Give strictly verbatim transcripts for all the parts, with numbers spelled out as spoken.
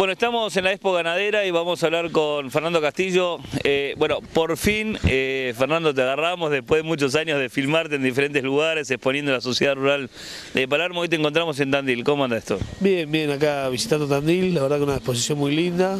Bueno, estamos en la Expo Ganadera y vamos a hablar con Fernando Castillo. Eh, bueno, por fin, eh, Fernando, te agarramos después de muchos años de filmarte en diferentes lugares, exponiendo la sociedad rural de Palermo. Hoy te encontramos en Tandil. ¿Cómo anda esto? Bien, bien, acá visitando Tandil, la verdad que una exposición muy linda,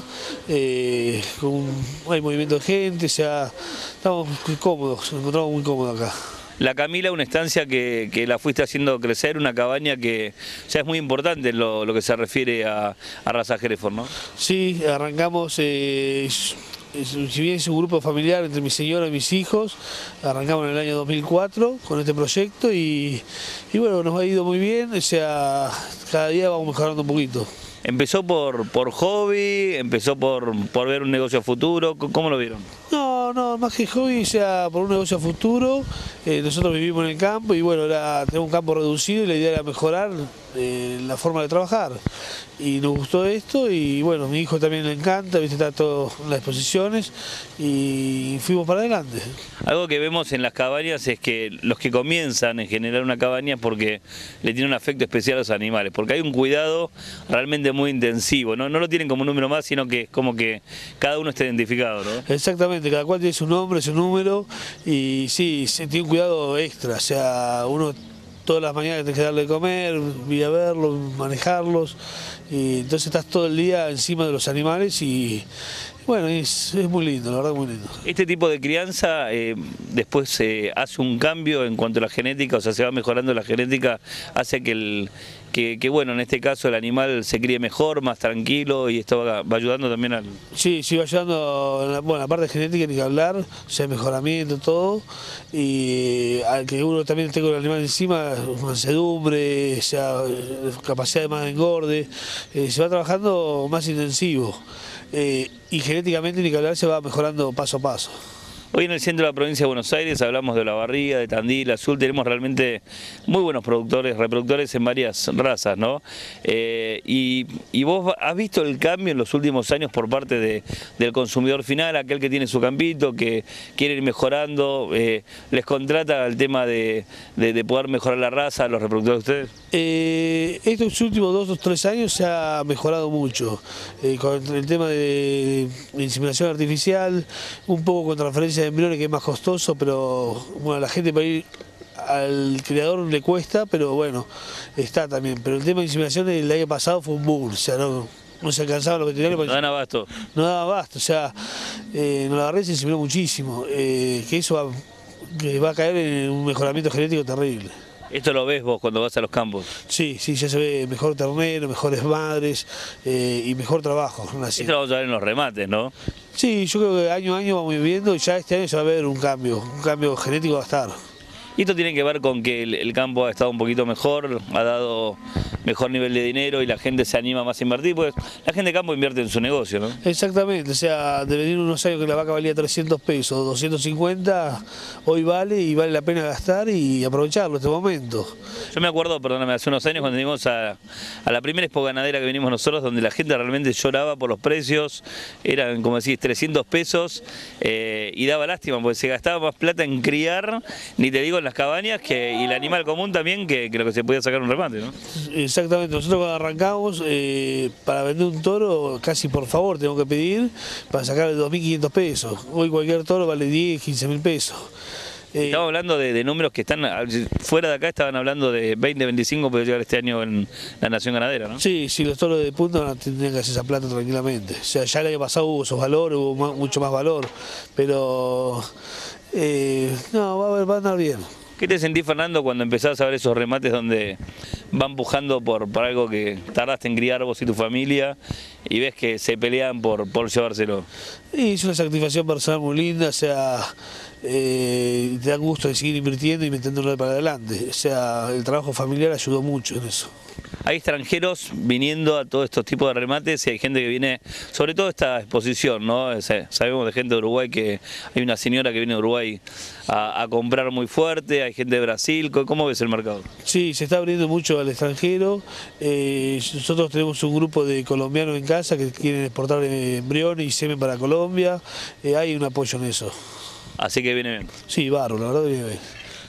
eh, con, hay movimiento de gente, o sea, estamos cómodos, nos encontramos muy cómodos acá. La Camila, una estancia que, que la fuiste haciendo crecer, una cabaña que ya es muy importante en lo, lo que se refiere a, a Raza Hereford, ¿no? Sí, arrancamos, eh, si bien es un grupo familiar entre mi señora y mis hijos, arrancamos en el año dos mil cuatro con este proyecto y, y bueno, nos ha ido muy bien, o sea, cada día vamos mejorando un poquito. ¿Empezó por, por hobby? ¿Empezó por, por ver un negocio a futuro? ¿Cómo lo vieron? No, no, más que hobby, o sea, por un negocio a futuro. Eh, nosotros vivimos en el campo y bueno, la, tenemos un campo reducido y la idea era mejorar eh, la forma de trabajar. Y nos gustó esto y bueno, a mi hijo también le encanta, viste, está todo en las exposiciones y fuimos para adelante. Algo que vemos en las cabañas es que los que comienzan en generar una cabaña es porque le tienen un afecto especial a los animales, porque hay un cuidado realmente muy intensivo, ¿no? No lo tienen como un número más, sino que es como que cada uno está identificado, ¿no? Exactamente, cada cual tiene su nombre, su número y sí, se tiene un cuidado extra, o sea, uno todas las mañanas tenés que darle de comer, ir a verlos, manejarlos, y entonces estás todo el día encima de los animales y bueno, es, es muy lindo, la verdad muy lindo. Este tipo de crianza eh, después se eh, hace un cambio en cuanto a la genética, o sea, se va mejorando la genética, hace que el que, que bueno, en este caso el animal se críe mejor, más tranquilo y esto va, va ayudando también al... Sí, sí, va ayudando, en la, bueno, la parte genética ni que hablar, o sea, mejoramiento, todo, y al que uno también tenga el animal encima, mansedumbre, o sea, capacidad de más engorde, eh, se va trabajando más intensivo. Eh, y genéticamente ni que hablar, se va mejorando paso a paso. Hoy en el centro de la provincia de Buenos Aires hablamos de Olavarría, de Tandil, Azul, tenemos realmente muy buenos productores, reproductores en varias razas, ¿no? Eh, y, y vos has visto el cambio en los últimos años por parte de, del consumidor final, aquel que tiene su campito, que quiere ir mejorando, eh, ¿les contrata el tema de, de, de poder mejorar la raza a los reproductores de ustedes? Eh, estos últimos dos o tres años se ha mejorado mucho, eh, con el tema de inseminación artificial, un poco con transferencia de embriones, que es más costoso, pero bueno, la gente para ir al criador le cuesta, pero bueno, está también. Pero el tema de inseminación el año pasado fue un boom, o sea, no, no se alcanzaban los veterinarios. No dan abasto. No daban abasto, o sea, eh, en Olavarría se inseminó muchísimo, eh, que eso va, que va a caer en un mejoramiento genético terrible. ¿Esto lo ves vos cuando vas a los campos? Sí, sí, ya se ve mejor ternero, mejores madres eh, y mejor trabajo. Esto lo vamos a ver en los remates, ¿no? Sí, yo creo que año a año vamos viviendo y ya este año se va a ver un cambio, un cambio genético va a estar. ¿Y esto tiene que ver con que el, el campo ha estado un poquito mejor, ha dado mejor nivel de dinero y la gente se anima más a invertir? Pues la gente de campo invierte en su negocio, ¿no? Exactamente, o sea, de venir unos años que la vaca valía trescientos pesos, doscientos cincuenta, hoy vale y vale la pena gastar y aprovecharlo en este momento. Yo me acuerdo, perdóname, hace unos años cuando vinimos a, a la primera Expo Ganadera que vinimos nosotros, donde la gente realmente lloraba por los precios, eran, como decís, trescientos pesos eh, y daba lástima porque se gastaba más plata en criar, ni te digo en las cabañas, que, y el animal común también, que, que lo que se podía sacar un remate, ¿no? Exactamente, nosotros cuando arrancamos, eh, para vender un toro, casi por favor tengo que pedir, para sacarle dos mil quinientos pesos, hoy cualquier toro vale diez, quince mil pesos. Eh, Estamos hablando de, de números que están fuera de acá, estaban hablando de veinte, veinticinco, puede llegar este año en la Nación Ganadera, ¿no? Sí, sí, los toros de punta tendrían que hacer esa plata tranquilamente. O sea, ya el año pasado hubo esos valores, hubo más, mucho más valor, pero eh, no, va a, ver, va a andar bien. ¿Qué te sentís, Fernando, cuando empezás a ver esos remates donde van pujando por, por algo que tardaste en criar vos y tu familia y ves que se pelean por, por llevárselo? Y es una satisfacción personal muy linda, o sea, eh, te da gusto de seguir invirtiendo y metiéndolo para adelante. O sea, el trabajo familiar ayudó mucho en eso. Hay extranjeros viniendo a todos estos tipos de remates y hay gente que viene, sobre todo esta exposición, ¿no? Sabemos de gente de Uruguay, que hay una señora que viene de Uruguay a, a comprar muy fuerte, hay gente de Brasil. ¿Cómo ves el mercado? Sí, se está abriendo mucho al extranjero. Eh, nosotros tenemos un grupo de colombianos en casa que quieren exportar embriones y semen para Colombia. Eh, hay un apoyo en eso. Así que viene bien. Sí, barro, la verdad viene bien.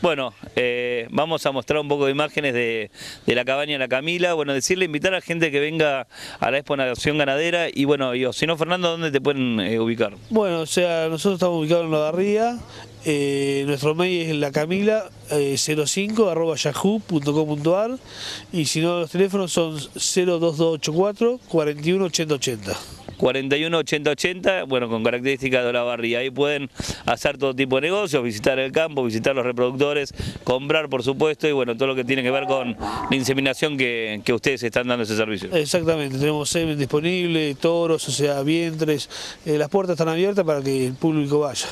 Bueno, eh, vamos a mostrar un poco de imágenes de, de la cabaña La Camila. Bueno, decirle, invitar a la gente que venga a la Exponación Ganadera. Y bueno, y, si no, Fernando, ¿dónde te pueden eh, ubicar? Bueno, o sea, nosotros estamos ubicados en Nueva Ría. Eh, nuestro mail es La Camila eh, cero cinco arroba yahoo punto com punto ar, y si no, los teléfonos son cero dos dos ocho cuatro cuarenta y uno ochenta ochenta. cuarenta y uno ochenta ochenta, bueno, con características de Olavarría. Ahí pueden hacer todo tipo de negocios, visitar el campo, visitar los reproductores, comprar, por supuesto, y bueno, todo lo que tiene que ver con la inseminación que, que ustedes están dando ese servicio. Exactamente, tenemos semen disponible, toros, o sea, vientres, eh, las puertas están abiertas para que el público vaya.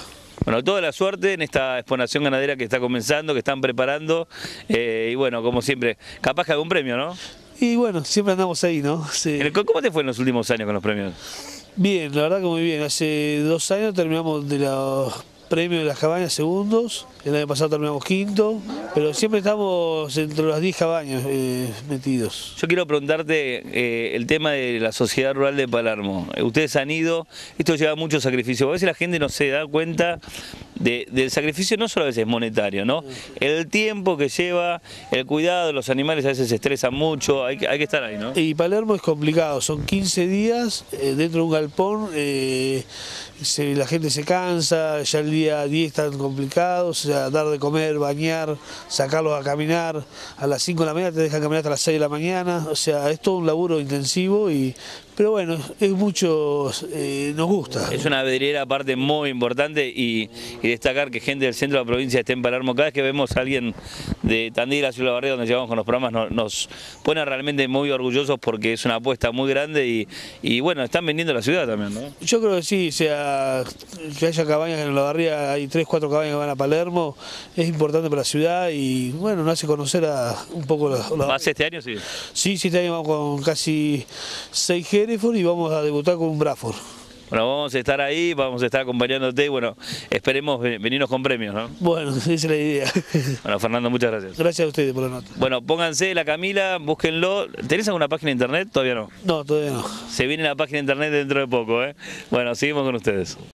Bueno, toda la suerte en esta Exponación Ganadera que está comenzando, que están preparando, eh, y bueno, como siempre, capaz que algún premio, ¿no? Y bueno, siempre andamos ahí, ¿no? Sí. ¿Cómo te fue en los últimos años con los premios? Bien, la verdad que muy bien. Hace dos años terminamos de los premios de las cabañas segundos, el año pasado terminamos quinto, pero siempre estamos entre las diez cabañas eh, metidos. Yo quiero preguntarte eh, el tema de la sociedad rural de Palermo. Ustedes han ido, esto lleva mucho sacrificio. A veces la gente no se da cuenta de, del sacrificio, no solo a veces monetario, ¿no? El tiempo que lleva, el cuidado, los animales a veces se estresan mucho, hay que, hay que estar ahí, ¿no? Y Palermo es complicado, son quince días eh, dentro de un galpón, eh, se, la gente se cansa, ya el día diez están complicados, o sea, dar de comer, bañar, sacarlos a caminar, a las cinco de la mañana te dejan caminar hasta las seis de la mañana, o sea, es todo un laburo intensivo y... Pero bueno, es mucho, eh, nos gusta. Es una vidriera aparte muy importante y, y destacar que gente del centro de la provincia esté en Palermo. Cada vez que vemos a alguien de Tandil, Azul, La Barriga, donde llevamos con los programas, no, nos pone realmente muy orgullosos porque es una apuesta muy grande y, y bueno, están vendiendo la ciudad también, ¿no? Yo creo que sí, o sea, que haya cabañas en La Barriga, hay tres, cuatro cabañas que van a Palermo, es importante para la ciudad y bueno, nos hace conocer a un poco la... la... ¿Más este año sí? Sí, sí, este año vamos con casi seis G y vamos a debutar con un Braford. Bueno, vamos a estar ahí, vamos a estar acompañándote y bueno, esperemos venirnos con premios, ¿no? Bueno, esa es la idea. Bueno, Fernando, muchas gracias. Gracias a ustedes por la nota. Bueno, pónganse La Camila, búsquenlo. ¿Tenés alguna página de internet? Todavía no. No, todavía no. Se viene la página de internet dentro de poco, ¿eh? Bueno, seguimos con ustedes.